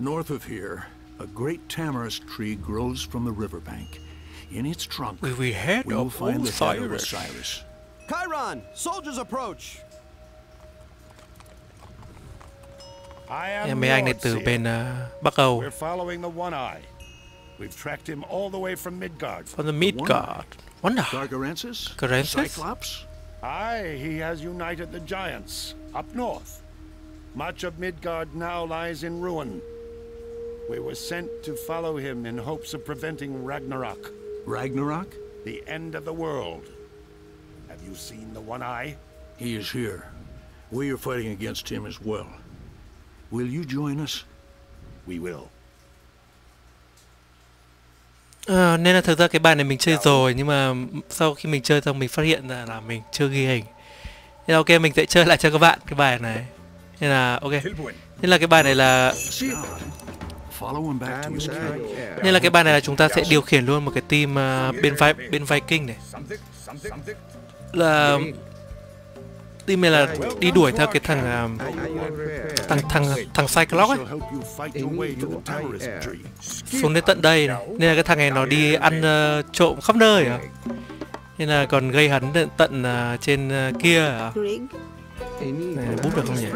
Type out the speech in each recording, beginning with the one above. North of here, a great tamarisk tree grows from the riverbank. In its trunk, we will find the head of Osiris. Chiron, soldiers approach. Mấy anh này từ bên Bắc Âu. We're following the one eye. We've tracked him all the way from Midgard. From the Midgard. Wonder. Goransis? Cyclops? Aye, he has united the giants up north. Much of Midgard now lies in ruin. We were sent to follow him in hopes of preventing Ragnarok. Ragnarok? The end of the world. Have you seen the one eye? He is here. We are fighting against him as well. Will you join us? We will. Nên là thực ra cái bài này mình chơi rồi, nhưng mà sau khi mình chơi xong mình phát hiện ra là mình chưa ghi hình. Nên là ok, mình sẽ chơi lại cho các bạn cái bài này. Nên là ok. Nên là cái bài này là chúng ta sẽ điều khiển luôn một cái team bên Viking này. Là team này là đi đuổi theo cái thằng Cyclops ấy, xuống đến tận đây này. Nên là cái thằng này nó đi ăn trộm khắp nơi à? Nên là còn gây hấn tận trên kia à? Này, bút được không nhỉ?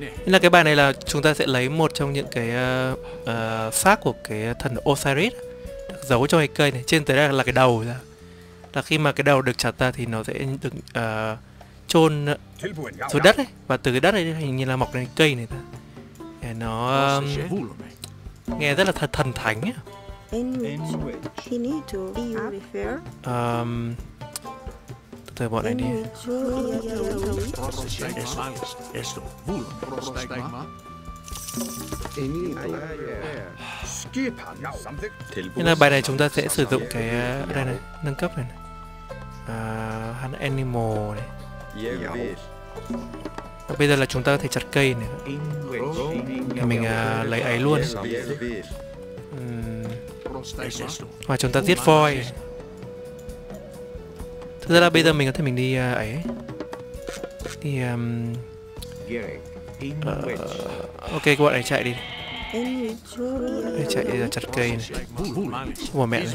Nên là cái bài này là chúng ta sẽ lấy một trong những cái xác của cái thần Osiris được giấu trong cái cây này. Trên tới đây là cái đầu ra. Là khi mà cái đầu được chặt ra thì nó sẽ được chôn xuống đất ấy. Và từ cái đất này hình như là mọc lên cây này ta. Nó nghe rất là thần thánh ấy. Từ bọn này đi. Nên là bài này chúng ta sẽ sử dụng cái đây này, nâng cấp này, hắn animal này. Và bây giờ là chúng ta có thể chặt cây này. Mình lấy ấy luôn. Và chúng ta giết voi. Thực ra là bây giờ mình có thể mình đi ấy. Thì ok, các bạn này chạy đi. Để chạy đi là chặt cây này. Ủa mẹ này.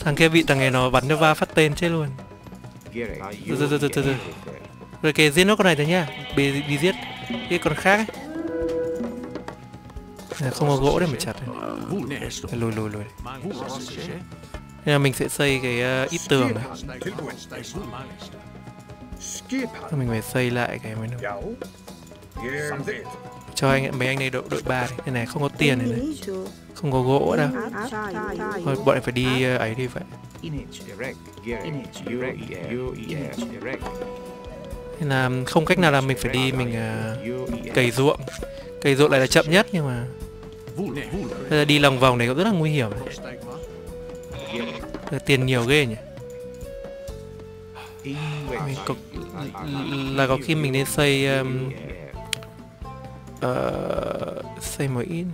Thằng kia bị thằng này nó bắn nó va phát tên chết luôn. Rồi kìa, giết nó con này thôi nhá. Đi giết cái con khác ấy. Không có gỗ để mà chặt. Lùi. Nên là mình sẽ xây cái ít tường này. Mình phải xây lại cái mới được. Cho anh mấy anh này đội 3 này. Này không có tiền này. Không có gỗ đâu. Thôi bọn này phải đi ấy đi vậy. Nên là không cách nào là mình phải đi mình cày ruộng. Cày ruộng này là chậm nhất, nhưng mà bây giờ đi lòng vòng này cũng rất là nguy hiểm. Tiền nhiều ghê nhỉ. Mình là có khi mình nên xây xây một ít.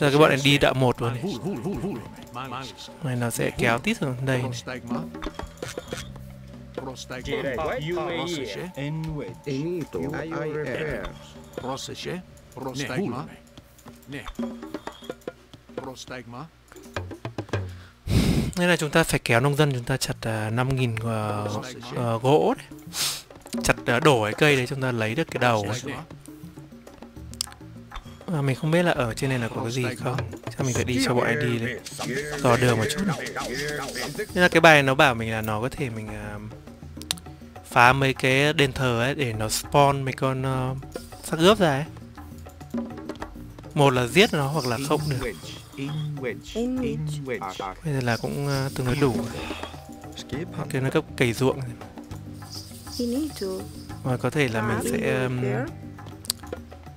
Giờ các bạn đi đạo 1 luôn này. Này nó sẽ kéo tít xuống đây này. Nên là chúng ta phải kéo nông dân chúng ta chặt 5.000 gỗ này. Chặt đổ cái cây đấy chúng ta lấy được cái đầu ấy. À, mình không biết là ở trên này là có cái gì không. Chắc mình phải đi cho bọn anh đi đấy. Dò đường một chút này. Nên là cái bài này nó bảo mình là nó có thể mình phá mấy cái đền thờ ấy để nó spawn mấy con xác ướp ra ấy. Một là giết nó hoặc là không được. Bây giờ là cũng tương đối đủ. Cái nó cấp cày ruộng. Và có thể là mình sẽ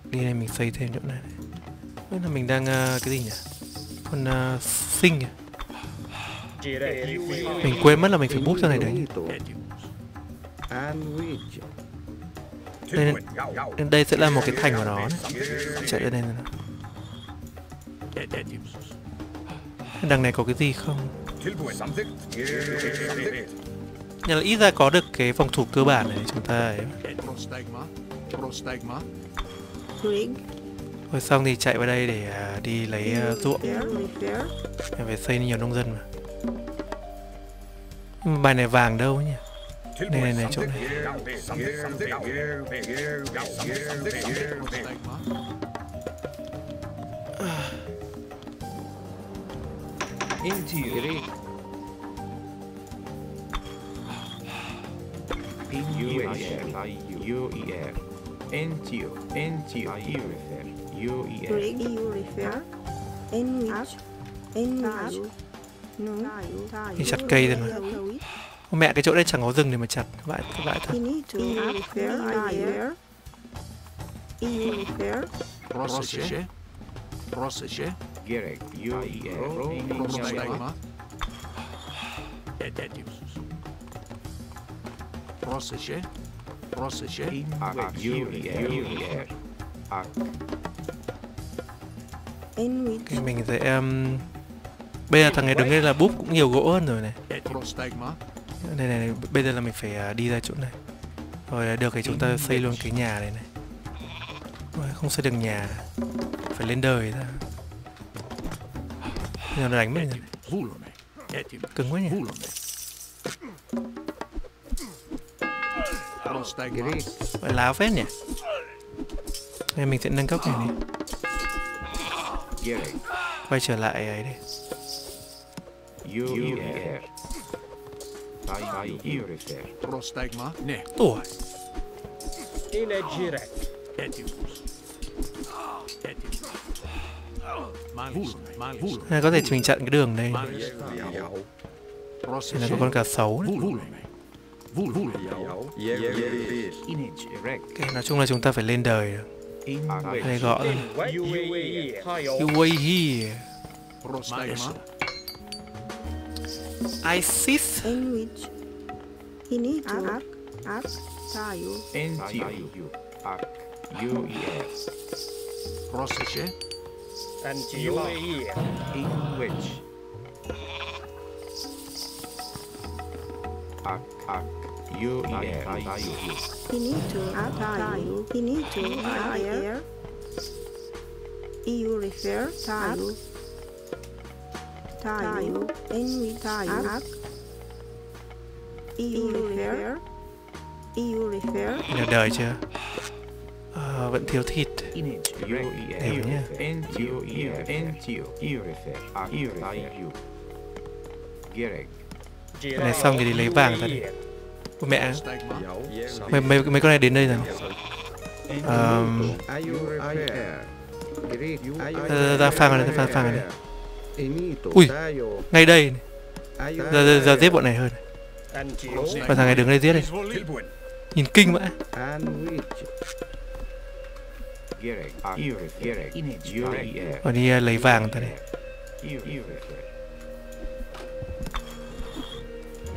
đi này, mình xây thêm chỗ này. Nên là mình đang cái gì nhỉ? Con sinh à? Mình quên mất là mình phải bút ra này đấy. Nên đây sẽ là một cái thành của nó. Chạy lên đây này. Đằng này có cái gì không? Nhà là ít ra có được cái phòng thủ cơ bản này chúng ta ấy. Rồi xong thì chạy vào đây để đi lấy ruộng. Em phải xây nhiều nông dân mà. Bài này vàng đâu nhỉ? Này này này, chỗ này. Thì chặt cây rồi mà. Mẹ cái chỗ đây chẳng có rừng để mà chặt. Vãi thật. Cái mình sẽ bây giờ thằng này đứng đây là búp cũng nhiều gỗ hơn rồi này. Đây này, bây giờ là mình phải đi ra chỗ này. Rồi được thì chúng ta xây luôn cái nhà này này. Rồi, không xây được nhà. Phải lên đời ra. Bây giờ nó đánh mất rồi này. Cứng quá nhỉ. Phải láo phết nhỉ. Đây mình sẽ nâng cấp này này. Quay trở lại ấy đi. Tuổi. Có thể mình chặn cái đường đây. Đây là có con cá sấu đấy. Okay, nói chung là chúng ta phải lên đời. Đây gõ rồi. You way here. Isis. Tayo, enwi tayo, eu refer, được đời chưa? À, vẫn thiếu thịt. Đẹp nhá. Cái này xong thì đi lấy vàng ra đi. Ôi mẹ, mấy con này đến đây rồi. Ra phang này, ra phang này. Ui, ngay đây. Giờ giết bọn này hơn. Và thằng này đứng đây giết đây. Nhìn kinh vậy. Và đi lấy vàng ta này.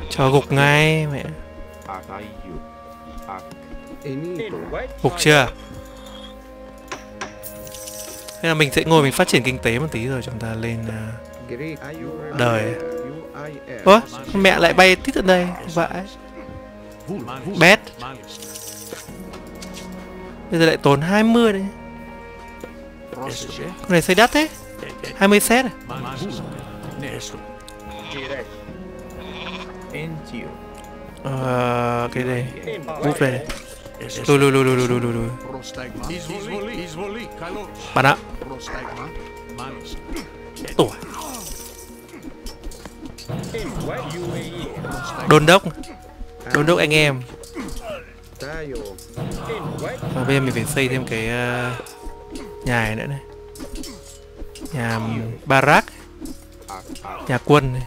Cho gục ngay mẹ. Gục chưa? Nên là mình sẽ ngồi mình phát triển kinh tế một tí rồi chúng ta lên đời. Ủa? Mẹ lại bay tít ở đây. Vãi. Bét. Bây giờ lại tốn 20 đấy. Con này xây đắt thế. 20 set à? Cái này. Búp này. Lùi. Bạn ạ. Tủa. Đôn đốc anh em. Và bây giờ mình phải xây thêm cái nhà này nữa này. Nhà barrack. Nhà quân này.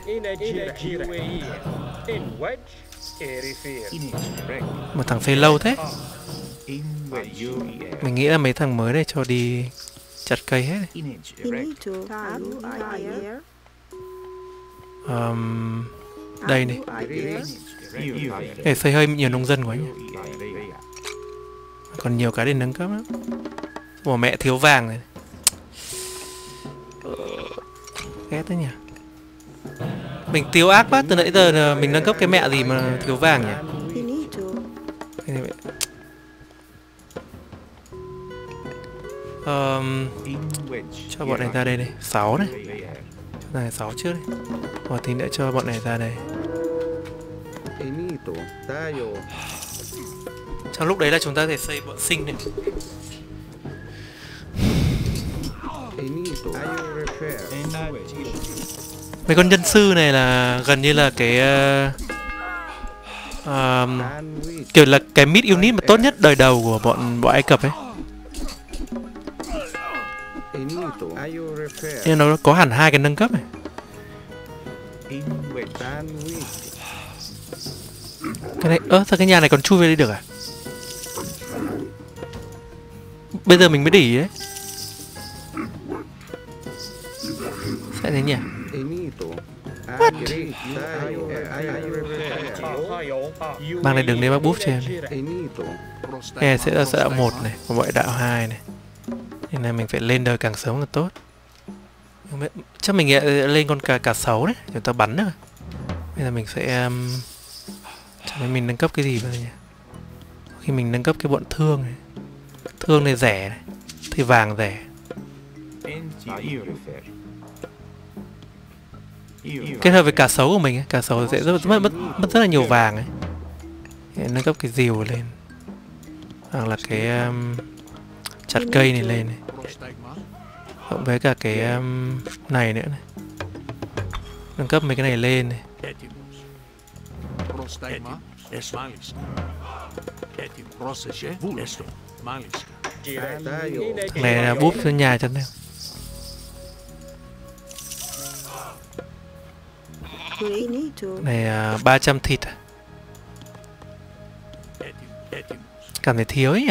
Một thằng xây lâu thế. Mình nghĩ là mấy thằng mới đây cho đi chặt cây hết. Đây này. Để xây hơi nhiều nông dân quá nhỉ. Còn nhiều cái để nâng cấp lắm. Ủa mẹ thiếu vàng này. Ghét đấy nhỉ. Mình tiêu ác quá, từ nãy giờ là mình nâng cấp cái mẹ gì mà thiếu vàng nhỉ. Cho bọn này ra đây này, 6 này. Cho này 6 trước đi. Và tí nữa cho bọn này ra đây. Trong lúc đấy là chúng ta thể xây bọn sinh này. Mấy con nhân sư này là gần như là cái kiểu là cái mid unit mà tốt nhất đời đầu của bọn Ai Cập ấy. Nhưng nó có hẳn hai cái nâng cấp này. Cái này, sao cái nhà này còn chui về đây được à? Bây giờ mình mới để ý ấy. Sao thế nhỉ? Mang này đừng để bác búp cho em này. Sẽ là đạo 1 này, còn gọi đạo 2 này. Nên là mình phải lên đời càng sớm là tốt. Chắc mình lên con cả 6 đấy, chúng ta bắn nữa. Bây giờ mình sẽ chắc mình nâng cấp cái gì vậy nhỉ? Khi mình nâng cấp cái bọn thương này. Thương này rẻ này, thì vàng rẻ. Kết hợp với cả sấu của mình ấy, cả sấu sẽ mất rất là nhiều vàng ấy. Nâng cấp cái rìu lên. Hoặc là cái chặt cây này lên này. Cộng với cả cái này nữa này. Nâng cấp mấy cái này lên này. Thằng này là búp cho nhà cho em. Này 300 thịt à? Cảm thấy thiếu ấy nhỉ?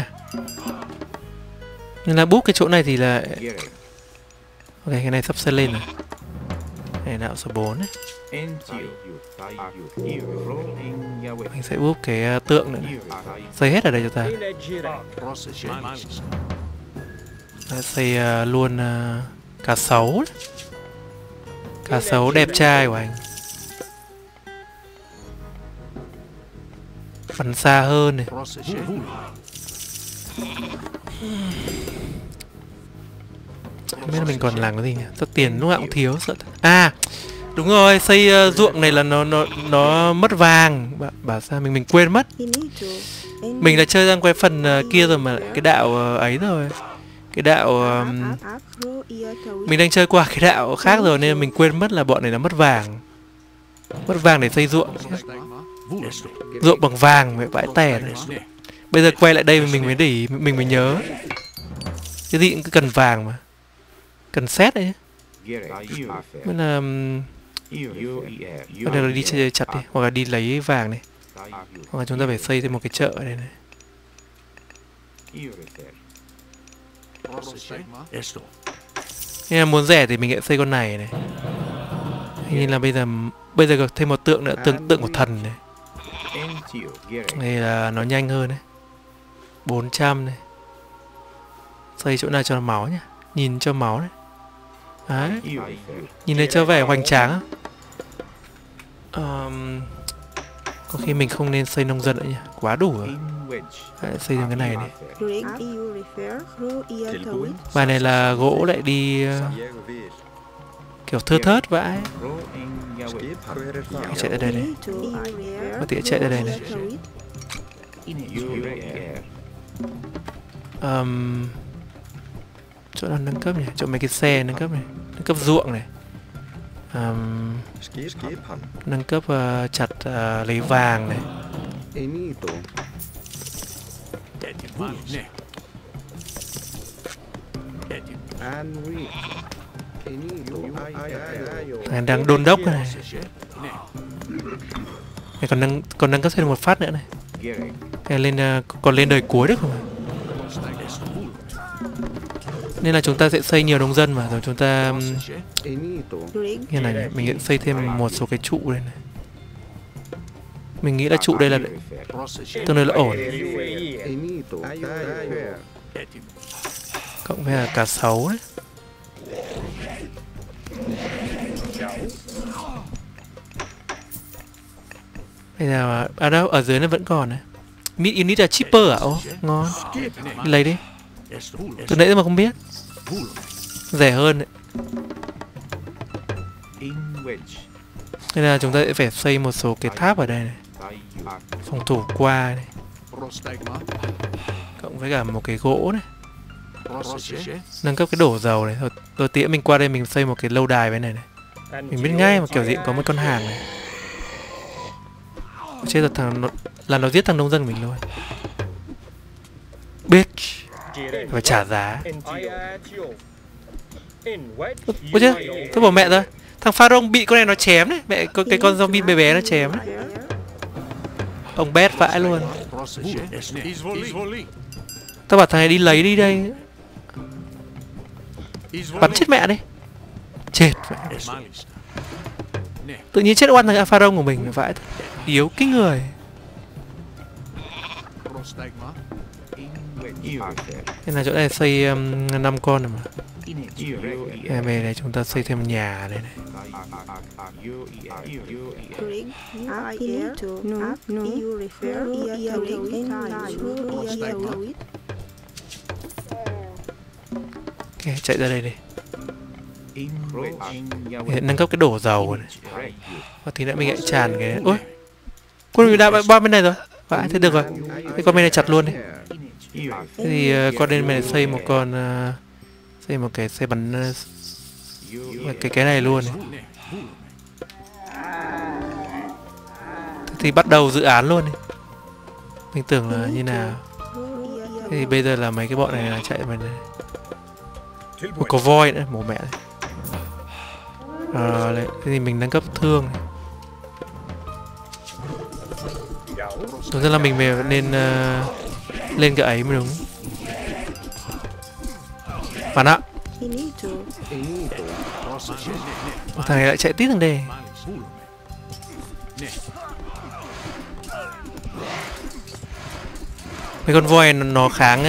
Nên là búp cái chỗ này thì là... Ok, cái này sắp xây lên rồi. Này đạo số 4 ấy. Mình sẽ búp cái tượng nữa này. Xây hết ở đây cho ta. Đã xây luôn cả 6. Cả 6 đẹp trai của anh. Bắn xa hơn này. Không biết là mình còn làm cái gì nhỉ? Sao tiền lúc nào cũng thiếu sợ. À đúng rồi, xây ruộng này là nó mất vàng. Bảo sao mình quên mất. Mình đã chơi sang quay phần kia rồi mà cái đạo ấy rồi. Cái đạo mình đang chơi qua cái đạo khác rồi nên mình quên mất là bọn này nó mất vàng. Mất vàng để xây ruộng. Ruộng bằng vàng với bãi tẻ này. Bây giờ quay lại đây mình mới để ý, mình mới nhớ. Cái gì cũng cần vàng mà. Cần xét đấy. Mới là... Bây giờ đi chơi chặt đi, hoặc là đi lấy vàng này. Hoặc là chúng ta phải xây thêm một cái chợ ở đây này. Nên là muốn rẻ thì mình sẽ xây con này này. Nên là bây giờ có thêm một tượng nữa, tượng của thần này. Đây là nó nhanh hơn đấy. 400 này. Xây chỗ nào cho nó máu nhá. Nhìn cho máu đấy. Đấy. Nhìn thấy cho vẻ hoành tráng. Có khi mình không nên xây nông dân nữa nhỉ. Quá đủ rồi. Đấy, xây được cái này này. Bài này là gỗ lại đi kiểu thưa thớt vãi. Chạy ra đây này. Bà tía chạy ra đây này. Chỗ nào nâng cấp nhỉ? Chỗ mấy cái xe nâng cấp này. Nâng cấp ruộng này. Nâng cấp chặt lấy vàng này. Này đang đôn đốc này. Này còn nâng cấp thêm một phát nữa này. Này lên còn lên đời cuối được không? Nên là chúng ta sẽ xây nhiều nông dân mà rồi chúng ta như này mình sẽ xây thêm một số cái trụ đây này. Mình nghĩ là trụ đây là tương đối là ổn. Cộng với cả sáu đấy. Bây giờ à đâu, ở dưới nó vẫn còn này. Mid unit là cheaper à? Ô, ngon. Lấy đi. Từ nãy mà không biết. Rẻ hơn đấy. Nên là chúng ta sẽ phải xây một số cái tháp ở đây này. Phòng thủ qua này. Cộng với cả một cái gỗ này. Nâng cấp cái đổ dầu này. Rồi tí mình qua đây mình xây một cái lâu đài bên này này. Mình biết ngay mà kiểu gì cũng có một con hàng này. Chết rồi, thằng nó giết thằng nông dân của mình luôn. Bitch. Phải trả giá. Ôi chết, tôi bỏ mẹ rồi. Thằng Pharaoh bị con này nó chém đấy. Mẹ, cái con zombie bé bé nó chém đấy. Ông bét vãi luôn. Tao bảo thằng này đi lấy đi đây. Bắn chết mẹ đi. Chết mẹ. Tự nhiên chết oan thằng Pharaoh của mình vãi. Yếu cái người. Thế là chỗ này xây 5 con rồi mà. Về này chúng ta xây thêm nhà đây này. Ok, chạy ra đây đi. Để nâng cấp cái đổ dầu này. Và tí nữa mình lại tràn cái... Ôi! Quân mình đã bom bên này rồi. Vãi, thế được rồi. Thế con bên này chặt luôn đi. Thế thì con bên này xây một con... Xây một cái xe bắn... Cái này luôn này. Thế thì bắt đầu dự án luôn đi. Mình tưởng là như nào. Thế thì bây giờ là mấy cái bọn này là chạy mình. Một có voi nữa, mổ mẹ này. Rồi, thế thì mình nâng cấp thương này. Thực ra là mình về nên lên cái ấy mới đúng. Phản ạ. Thằng này lại chạy tít thằng đề. Mấy con voi nó kháng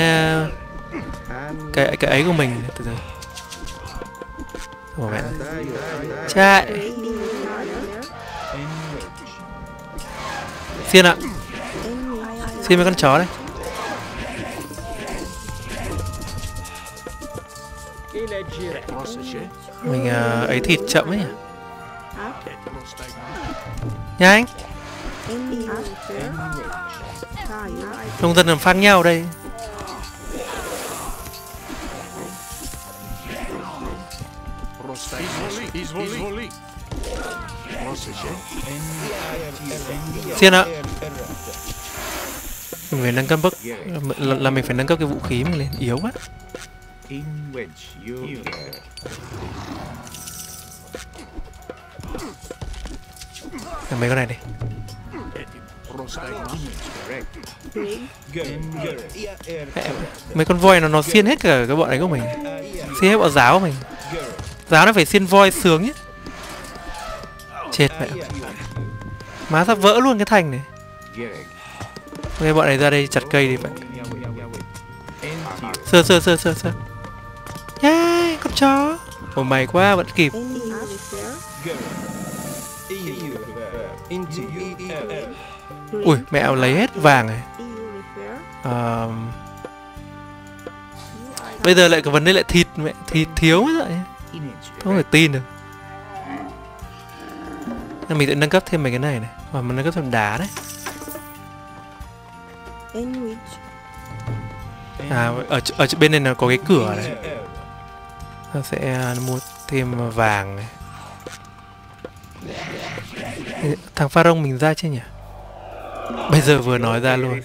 cái ấy của mình. Từ từ. Mẹ. Chạy. Xiên ạ. Xiên mấy con chó đây. Mình ấy thịt chậm ấy nhỉ. Nhanh. Nông dân làm phát nhau đây. Xiên ạ. Mình phải nâng cấp bức. Là mình phải nâng cấp cái vũ khí mình lên. Yếu quá. Mấy con này đi. Mấy con voi nó xiên hết cả cái bọn ấy của mình. Xiên hết bọn giáo của mình. Giáo nó phải xiên voi sướng nhé. Chết mẹ. Má sắp vỡ luôn cái thành này. Ok, bọn này ra đây chặt cây đi vậy. Sơ. Yay, con chó. Ôi mày quá, vẫn kịp. Ui, mẹ lấy hết vàng này. Bây giờ lại cái vấn đề lại thịt mẹ. Thịt thiếu vậy. Tôi không thể tin được. Mình sẽ nâng cấp thêm mấy cái này này. Và mình nâng cấp thêm đá đấy. À, ở bên này nó có cái cửa này. Nó sẽ mua thêm vàng này. Thằng Pharaoh mình ra chứ nhỉ? Bây giờ vừa nói ra luôn.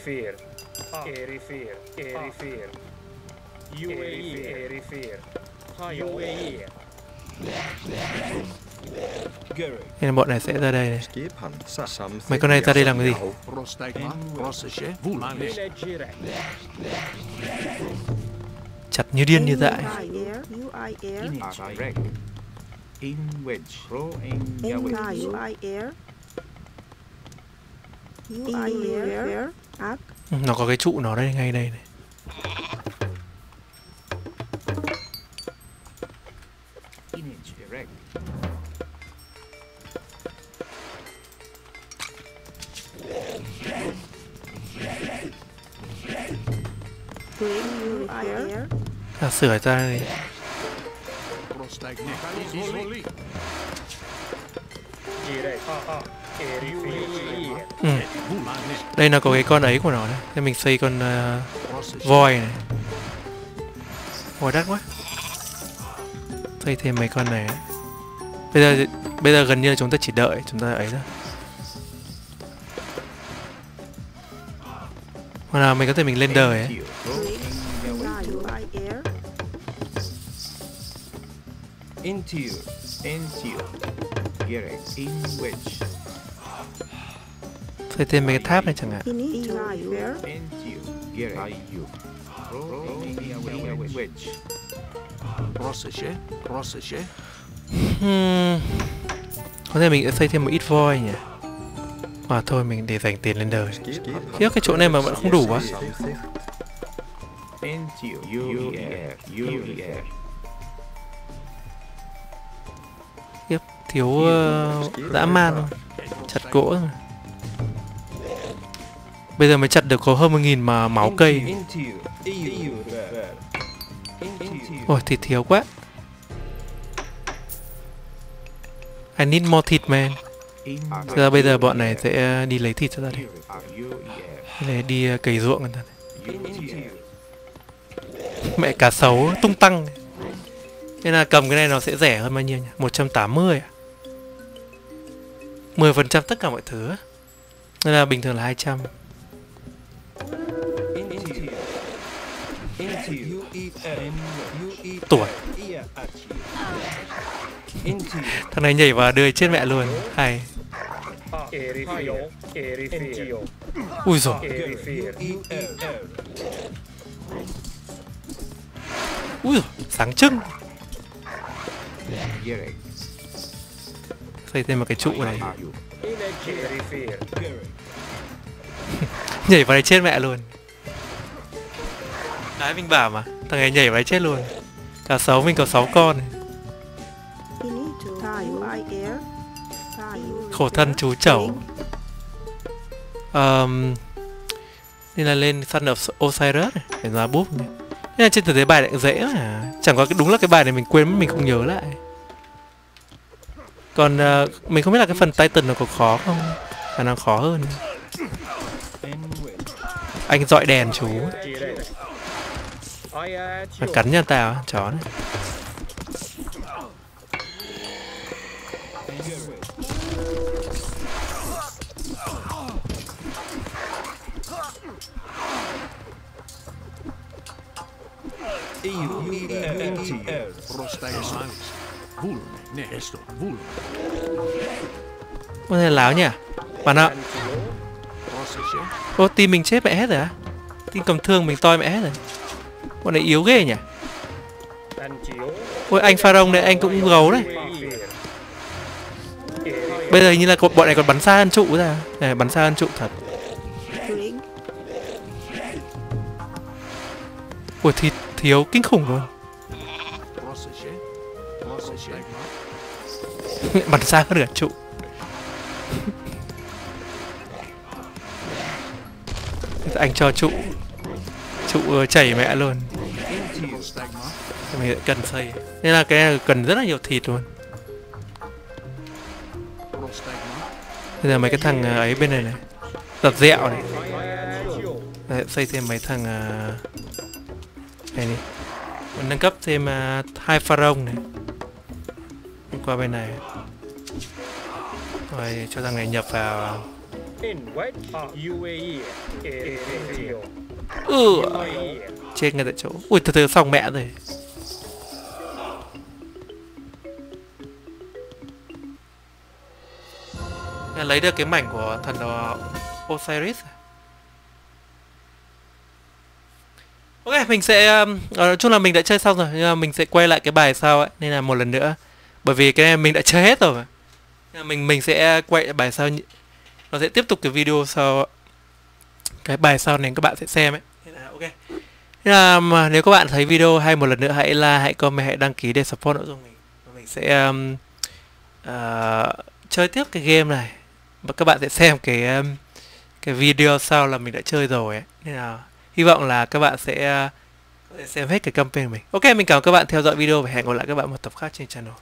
Nên bọn này sẽ ra đây này. Mấy con này ra đây làm cái gì? Chặt như điên như dại. You are here. Nó có cái trụ nó đây, ngay đây này. À, sửa ra này. Ừ. Đây là có cái con ấy của nó đấy. Nên mình xây con voi này. Voi đắt quá. Xây thêm mấy con này. Bây giờ gần như là chúng ta chỉ đợi. Chúng ta ấy thôi. Hoặc là mình có thể mình lên đời ấy. Xây thêm mấy cái tháp này chẳng hạn. Có thể mình sẽ xây thêm một ít voi nhỉ. Mà thôi mình để dành tiền lên đời. Khiếp, cái chỗ này mà vẫn không đủ quá. Khiếp, thiếu dã man rồi. Chặt gỗ rồi. Bây giờ mới chặt được có hơn 1000 mà máu cây. Ôi thịt thiếu quá. I need more thịt man. Thực ra bây giờ bọn này sẽ đi lấy thịt cho ra đây. Đi cày ruộng người ta. Mẹ cá sấu tung tăng. Nên là cầm cái này nó sẽ rẻ hơn bao nhiêu nhỉ? 180 à? 10% tất cả mọi thứ. Nên là bình thường là 200. Tuổi. Thằng này nhảy vào đời chết mẹ luôn. Hay. Ui giời. Ui giời, sáng trưng. Xây thêm một cái trụ này. Nhảy vào đây chết mẹ luôn. Đấy mình bảo mà. Thằng này nhảy vào đây chết luôn. Cả 6 mình có 6 con này. Khổ thân chú chẩu. Nên là lên săn of Osiris này. Để ra búp này. Nên là trên thực tế bài lại dễ mà. Chẳng có cái, đúng là cái bài này mình quên mất, mình không nhớ lại. Còn mình không biết là cái phần Titan nó có khó không. Khả năng khó hơn. Anh dọi đèn chú. Mà cắn nhà tao chó này. Con này láo nhỉ? Bạn ạ. Ô, team mình chết mẹ hết rồi á? Team cầm thương mình toi mẹ hết rồi. Con này yếu ghê nhỉ? Ôi anh Pharaoh này, anh cũng gấu đấy. Bây giờ hình như là bọn này còn bắn xa hơn trụ ra. Này, bắn xa hơn trụ thật. Ủa thịt thiếu kinh khủng luôn. Bắn xa hơn cả trụ. Anh cho trụ chảy mẹ luôn. Mình cần xây. Nên là cái này cần rất là nhiều thịt luôn. Bây giờ mấy cái thằng ấy bên này này. Giật dẹo này. Đấy, xây thêm mấy thằng này đi. Mình nâng cấp thêm 2 pharaoh này. Mình qua bên này. Rồi cho thằng này nhập vào. Chết ngay tại chỗ. Ui từ từ xong mẹ rồi. Lấy được cái mảnh của thần đó Osiris. Ok, mình sẽ nói chung là mình đã chơi xong rồi, nhưng mà mình sẽ quay lại cái bài sau ấy, nên là một lần nữa. Bởi vì cái này mình đã chơi hết rồi mà. Nên là mình sẽ quay lại bài sau. Và sẽ tiếp tục cái video sau, cái bài sau này các bạn sẽ xem ấy. Ok. Thế là nếu các bạn thấy video hay, một lần nữa hãy like, hãy comment, hãy đăng ký để support nội dung mình. Mình sẽ chơi tiếp cái game này. Và các bạn sẽ xem cái video sau là mình đã chơi rồi ấy. Nên là hy vọng là các bạn sẽ xem hết cái campaign của mình. Ok, mình cảm ơn các bạn theo dõi video và hẹn gặp lại các bạn một tập khác trên channel.